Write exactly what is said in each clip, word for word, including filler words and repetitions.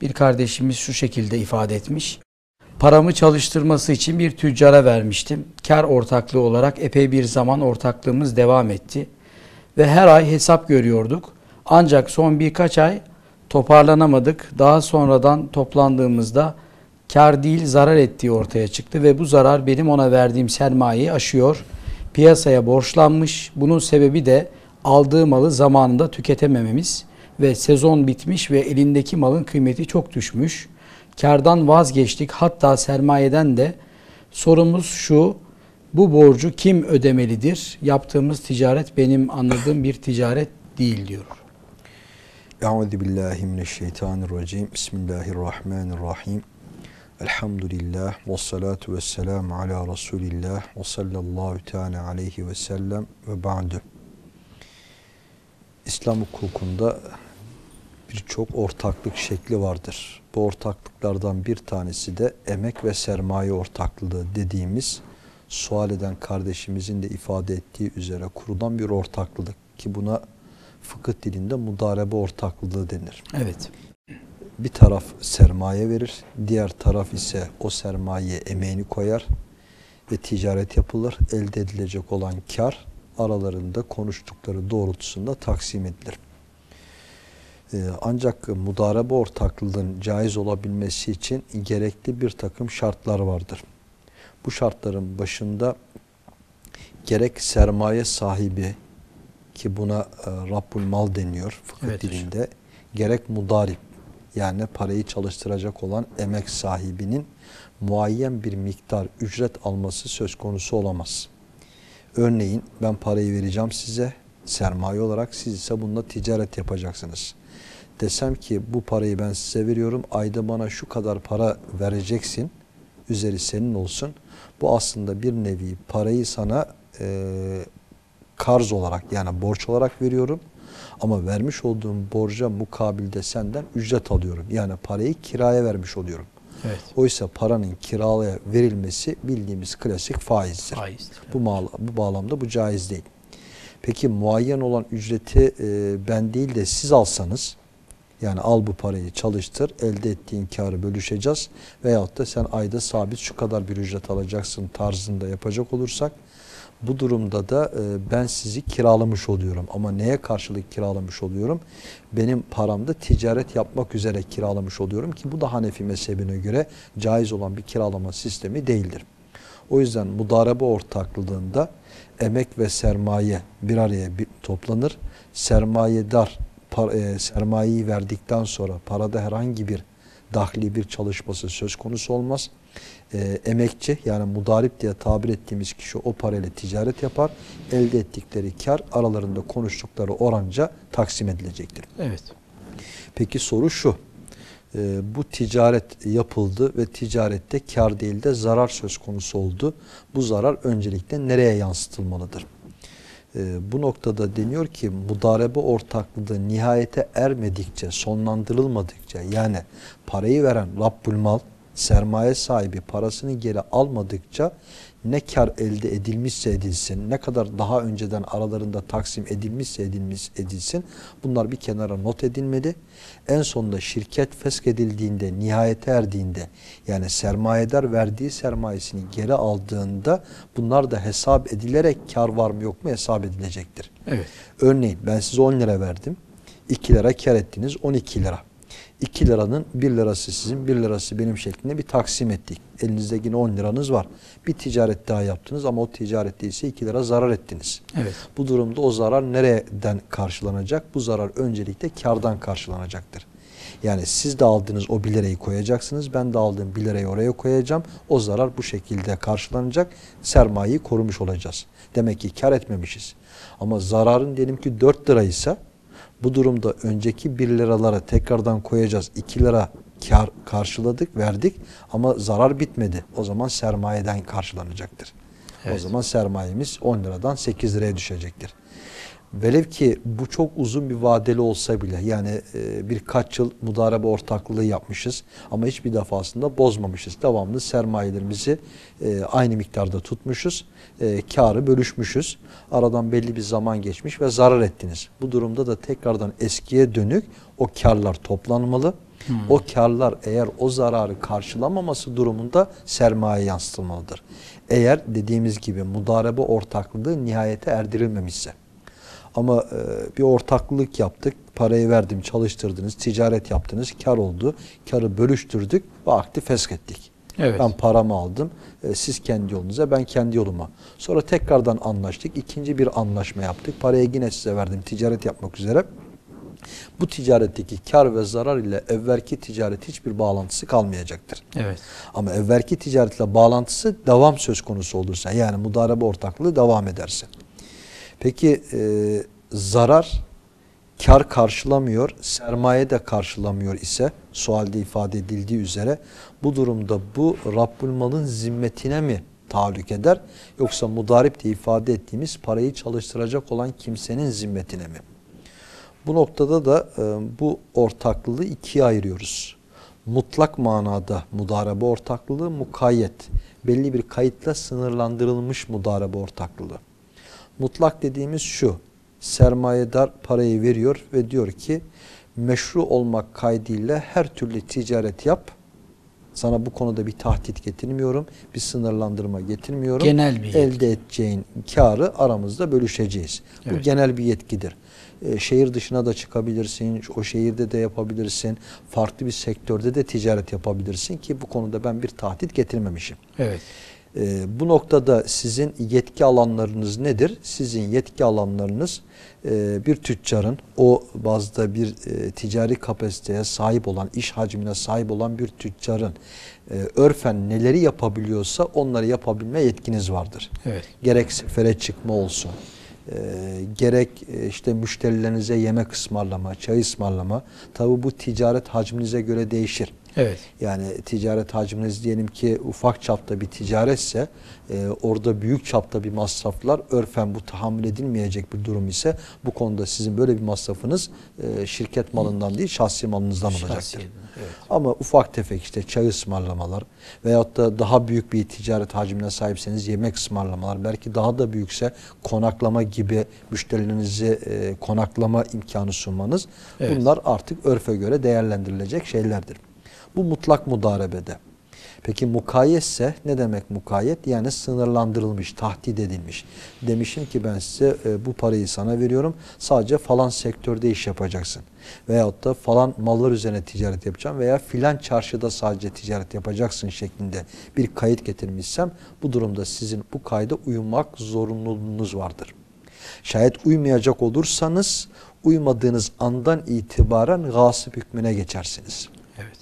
Bir kardeşimiz şu şekilde ifade etmiş. Paramı çalıştırması için bir tüccara vermiştim. Kar ortaklığı olarak epey bir zaman ortaklığımız devam etti. Ve her ay hesap görüyorduk. Ancak son birkaç ay toparlanamadık. Daha sonradan toplandığımızda kar değil zarar ettiği ortaya çıktı ve bu zarar benim ona verdiğim sermayeyi aşıyor. Piyasaya borçlanmış. Bunun sebebi de aldığı malı zamanında tüketemememiz ve sezon bitmiş ve elindeki malın kıymeti çok düşmüş. Kârdan vazgeçtik, hatta sermayeden de. Sorumuz şu, bu borcu kim ödemelidir? Yaptığımız ticaret benim anladığım bir ticaret değil diyor. Euzubillahimineşşeytanirracim. Bismillahirrahmanirrahim. Elhamdülillah ve salatu ve selamu ala Resulillah ve sallallahu teala aleyhi ve sellem ve ba'du. İslam hukukunda birçok ortaklık şekli vardır. Bu ortaklıklardan bir tanesi de emek ve sermaye ortaklığı dediğimiz, sual eden kardeşimizin de ifade ettiği üzere kurulan bir ortaklık ki buna fıkıh dilinde mudarebe ortaklığı denir. Evet. Bir taraf sermaye verir, diğer taraf ise o sermayeye emeğini koyar ve ticaret yapılır. Elde edilecek olan kar aralarında konuştukları doğrultusunda taksim edilir. Ancak mudarebe ortaklığın caiz olabilmesi için gerekli bir takım şartlar vardır. Bu şartların başında gerek sermaye sahibi, ki buna Rabbul Mal deniyor fıkıh evet, dilinde, hocam. Gerek mudarip, yani parayı çalıştıracak olan emek sahibinin muayyen bir miktar ücret alması söz konusu olamaz. Örneğin ben parayı vereceğim size sermaye olarak, siz ise bununla ticaret yapacaksınız. Desem ki bu parayı ben size veriyorum, ayda bana şu kadar para vereceksin, üzeri senin olsun. Bu aslında bir nevi parayı sana e, karz olarak, yani borç olarak veriyorum. Ama vermiş olduğum borca mukabilde senden ücret alıyorum. Yani parayı kiraya vermiş oluyorum. Evet. Oysa paranın kiraya verilmesi bildiğimiz klasik faizdir. Faizdir. Bu, bu bağlamda bu caiz değil. Peki muayyen olan ücreti e, ben değil de siz alsanız, yani al bu parayı çalıştır, elde ettiğin karı bölüşeceğiz veyahut da sen ayda sabit şu kadar bir ücret alacaksın tarzında yapacak olursak, bu durumda da e, ben sizi kiralamış oluyorum. Ama neye karşılık kiralamış oluyorum? Benim paramda ticaret yapmak üzere kiralamış oluyorum ki bu da Hanefi mezhebine göre caiz olan bir kiralama sistemi değildir. O yüzden mudarebe ortaklığında emek ve sermaye bir araya bir toplanır. Sermayedar para, e, sermayeyi verdikten sonra parada herhangi bir dahli bir çalışması söz konusu olmaz. E, emekçi, yani mudarip diye tabir ettiğimiz kişi o parayla ticaret yapar. Elde ettikleri kar aralarında konuştukları oranca taksim edilecektir. Evet. Peki soru şu. E, bu ticaret yapıldı ve ticarette kar değil de zarar söz konusu oldu. Bu zarar öncelikle nereye yansıtılmalıdır? E, bu noktada deniyor ki mudarebe ortaklığı nihayete ermedikçe, sonlandırılmadıkça, yani parayı veren Rabbul Mal, sermaye sahibi parasını geri almadıkça ne kar elde edilmişse edilsin, ne kadar daha önceden aralarında taksim edilmişse edilmiş edilsin, bunlar bir kenara not edilmedi. En sonunda şirket feshedildiğinde, nihayete erdiğinde, yani sermayedar verdiği sermayesini geri aldığında bunlar da hesap edilerek kar var mı yok mu hesap edilecektir. Evet. Örneğin ben size on lira verdim, iki lira kar ettiniz, on iki lira. iki liranın bir lirası sizin, bir lirası benim şeklinde bir taksim ettik. Elinizde yine on liranız var. Bir ticaret daha yaptınız ama o ticarette ise iki lira zarar ettiniz. Evet. Bu durumda o zarar nereden karşılanacak? Bu zarar öncelikle kardan karşılanacaktır. Yani siz de aldığınız o bir lirayı koyacaksınız. Ben de aldığım bir lirayı oraya koyacağım. O zarar bu şekilde karşılanacak. Sermayeyi korumuş olacağız. Demek ki kar etmemişiz. Ama zararın diyelim ki dört liraysa, bu durumda önceki bir liralara tekrardan koyacağız. iki lira kar karşıladık, verdik ama zarar bitmedi. O zaman sermayeden karşılanacaktır. Evet. O zaman sermayemiz on liradan sekiz liraya düşecektir. Velev ki bu çok uzun bir vadeli olsa bile, yani birkaç yıl mudarebe ortaklığı yapmışız ama hiçbir defasında bozmamışız. Devamlı sermayelerimizi aynı miktarda tutmuşuz, karı bölüşmüşüz. Aradan belli bir zaman geçmiş ve zarar ettiniz. Bu durumda da tekrardan eskiye dönük o karlar toplanmalı. Hmm. O karlar eğer o zararı karşılamaması durumunda sermaye yansıtılmalıdır. Eğer dediğimiz gibi mudarebe ortaklığı nihayete erdirilmemişse. Ama bir ortaklılık yaptık, parayı verdim, çalıştırdınız, ticaret yaptınız, kar oldu, karı bölüştürdük ve akdi fesk ettik. Evet. Ben paramı aldım, siz kendi yolunuza, ben kendi yoluma. Sonra tekrardan anlaştık, ikinci bir anlaşma yaptık, parayı yine size verdim ticaret yapmak üzere. Bu ticaretteki kar ve zarar ile evvelki ticaret hiçbir bağlantısı kalmayacaktır. Evet. Ama evvelki ticaretle bağlantısı devam söz konusu olursa, yani mudarebe ortaklığı devam ederse. Peki e, zarar kar karşılamıyor, sermaye de karşılamıyor ise sualde ifade edildiği üzere bu durumda bu Rabbul Mal'ın zimmetine mi tahallük eder, yoksa mudarip diye ifade ettiğimiz parayı çalıştıracak olan kimsenin zimmetine mi? Bu noktada da e, bu ortaklığı ikiye ayırıyoruz. Mutlak manada mudarebe ortaklığı, mukayyet, belli bir kayıtla sınırlandırılmış mudarebe ortaklığı. Mutlak dediğimiz şu, sermayedar parayı veriyor ve diyor ki meşru olmak kaydıyla her türlü ticaret yap. Sana bu konuda bir tahdit getirmiyorum, bir sınırlandırma getirmiyorum. Genel bir elde edeceğin karı aramızda bölüşeceğiz. Evet. Bu genel bir yetkidir. Ee, şehir dışına da çıkabilirsin, o şehirde de yapabilirsin, farklı bir sektörde de ticaret yapabilirsin ki bu konuda ben bir tahdit getirmemişim. Evet. Ee, bu noktada sizin yetki alanlarınız nedir? Sizin yetki alanlarınız e, bir tüccarın o bazda bir e, ticari kapasiteye sahip olan, iş hacmine sahip olan bir tüccarın e, örfen neleri yapabiliyorsa onları yapabilme yetkiniz vardır. Evet. Gerek sefere çıkma olsun, e, gerek işte müşterilerinize yemek ısmarlama, çay ısmarlama. Tabii bu ticaret hacminize göre değişir. Evet. Yani ticaret hacminiz diyelim ki ufak çapta bir ticaretse e, orada büyük çapta bir masraflar örfen bu tahammül edilmeyecek bir durum ise bu konuda sizin böyle bir masrafınız e, şirket malından değil şahsi malınızdan şahsi olacaktır. Evet. Ama ufak tefek işte çay ısmarlamalar veyahut da daha büyük bir ticaret hacmine sahipseniz yemek ısmarlamalar, belki daha da büyükse konaklama gibi müşterilerinizi e, konaklama imkanı sunmanız, evet, bunlar artık örfe göre değerlendirilecek şeylerdir. Bu mutlak mudarebede. Peki mukayyetse ne demek mukayyet? Yani sınırlandırılmış, tahdit edilmiş. Demişim ki ben size e, bu parayı sana veriyorum. Sadece falan sektörde iş yapacaksın. Veyahut da falan mallar üzerine ticaret yapacağım veya filan çarşıda sadece ticaret yapacaksın şeklinde bir kayıt getirmişsem bu durumda sizin bu kayda uymak zorunluluğunuz vardır. Şayet uymayacak olursanız uymadığınız andan itibaren gasip hükmüne geçersiniz. Evet.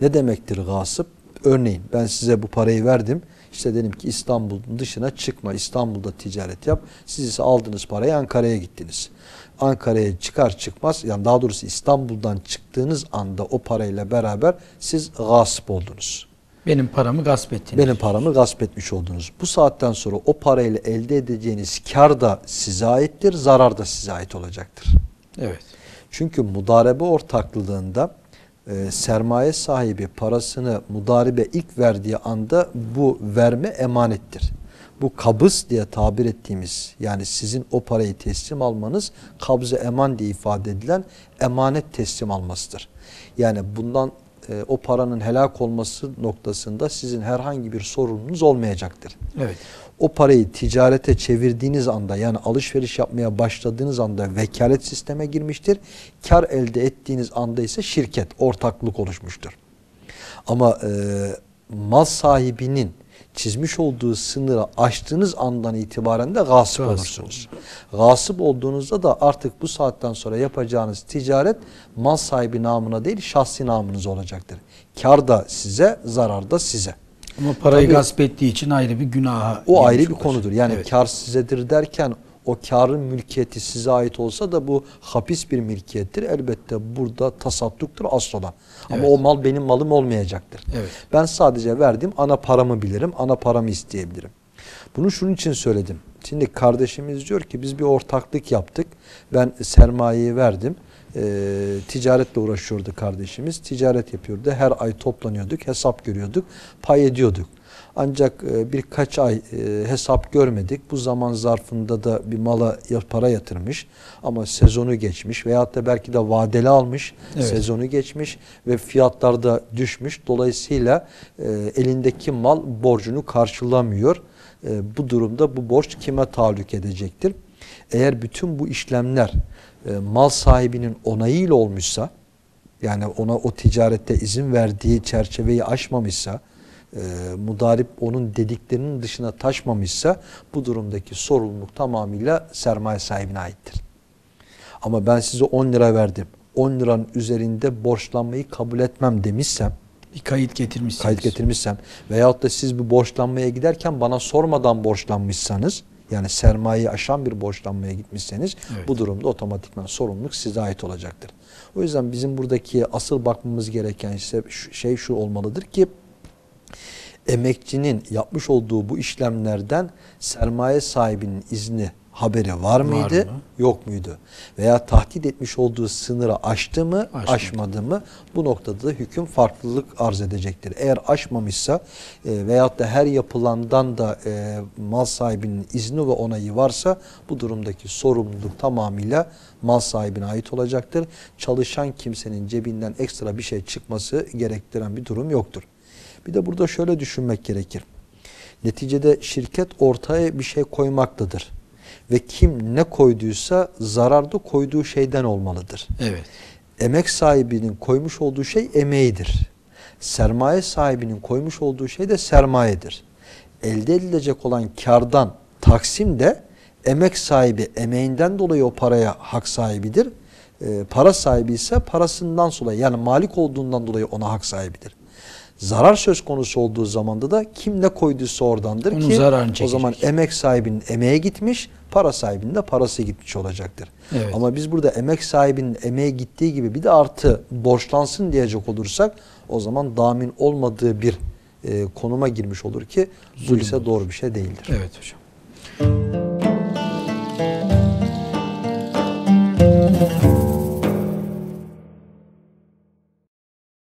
Ne demektir gasip? Örneğin ben size bu parayı verdim. İşte dedim ki İstanbul'un dışına çıkma, İstanbul'da ticaret yap. Siz ise aldınız parayı, Ankara'ya gittiniz. Ankara'ya çıkar çıkmaz, yani daha doğrusu İstanbul'dan çıktığınız anda o parayla beraber siz gasip oldunuz. Benim paramı gasp ettiniz. Benim paramı gasp etmiş oldunuz. Bu saatten sonra o parayla elde edeceğiniz kar da size aittir, zarar da size ait olacaktır. Evet. Çünkü mudarebe ortaklığında Ee, sermaye sahibi parasını mudaribe ilk verdiği anda bu verme emanettir. Bu kabız diye tabir ettiğimiz, yani sizin o parayı teslim almanız kabz-ı eman diye ifade edilen emanet teslim almasıdır. Yani bundan e, o paranın helak olması noktasında sizin herhangi bir sorununuz olmayacaktır. Evet. O parayı ticarete çevirdiğiniz anda, yani alışveriş yapmaya başladığınız anda vekalet sisteme girmiştir. Kar elde ettiğiniz anda ise şirket, ortaklık oluşmuştur. Ama e, mal sahibinin çizmiş olduğu sınırı aştığınız andan itibaren de gasip olursunuz. Gasip olduğunuzda da artık bu saatten sonra yapacağınız ticaret mal sahibi namına değil şahsi namınız olacaktır. Kar da size, zarar da size. Ama parayı tabii gasp ettiği için ayrı bir günaha. O ayrı bir olacak konudur. Yani evet, kar sizedir derken o karın mülkiyeti size ait olsa da bu hapis bir mülkiyettir. Elbette burada tasadduktur asıl olan. Ama evet, o mal benim malım olmayacaktır. Evet. Ben sadece verdiğim ana paramı bilirim, ana paramı isteyebilirim. Bunu şunun için söyledim. Şimdi kardeşimiz diyor ki biz bir ortaklık yaptık. Ben sermayeyi verdim. E, ticaretle uğraşıyordu kardeşimiz. Ticaret yapıyordu. Her ay toplanıyorduk. Hesap görüyorduk. Pay ediyorduk. Ancak birkaç ay hesap görmedik. Bu zaman zarfında da bir mala para yatırmış ama sezonu geçmiş veyahut da belki de vadeli almış, evet, sezonu geçmiş ve fiyatlar da düşmüş. Dolayısıyla elindeki mal borcunu karşılamıyor. Bu durumda bu borç kime tahallük edecektir? Eğer bütün bu işlemler mal sahibinin onayıyla olmuşsa, yani ona o ticarette izin verdiği çerçeveyi aşmamışsa, E, mudarip onun dediklerinin dışına taşmamışsa bu durumdaki sorumluluk tamamıyla sermaye sahibine aittir. Ama ben size on lira verdim. on liranın üzerinde borçlanmayı kabul etmem demişsem, bir kayıt getirmişsiniz. Kayıt getirmişsem veyahut da siz bir borçlanmaya giderken bana sormadan borçlanmışsanız, yani sermayeyi aşan bir borçlanmaya gitmişseniz, evet, bu durumda otomatikman sorumluluk size ait olacaktır. O yüzden bizim buradaki asıl bakmamız gereken şey şu olmalıdır ki, emekçinin yapmış olduğu bu işlemlerden sermaye sahibinin izni, haberi var mıydı, var mı? Yok muydu? Veya tahdit etmiş olduğu sınırı aştı mı, aşmadı, aşmadı mı? Bu noktada da hüküm farklılık arz edecektir. Eğer aşmamışsa e, veyahut da her yapılandan da e, mal sahibinin izni ve onayı varsa bu durumdaki sorumluluk tamamıyla mal sahibine ait olacaktır. Çalışan kimsenin cebinden ekstra bir şey çıkması gerektiren bir durum yoktur. Bir de burada şöyle düşünmek gerekir. Neticede şirket ortaya bir şey koymaktadır. Ve kim ne koyduysa zararda koyduğu şeyden olmalıdır. Evet. Emek sahibinin koymuş olduğu şey emeğidir. Sermaye sahibinin koymuş olduğu şey de sermayedir. Elde edilecek olan kardan taksim de emek sahibi emeğinden dolayı o paraya hak sahibidir. E, para sahibi ise parasından dolayı, yani malik olduğundan dolayı ona hak sahibidir. Zarar söz konusu olduğu zamanda da kim ne koyduysa oradandır. Onun ki o zaman emek sahibinin emeğe gitmiş, para sahibinin de parası gitmiş olacaktır. Evet. Ama biz burada emek sahibinin emeğe gittiği gibi bir de artı borçlansın diyecek olursak o zaman damin olmadığı bir e, konuma girmiş olur ki bu ise doğru bir şey değildir. Evet hocam.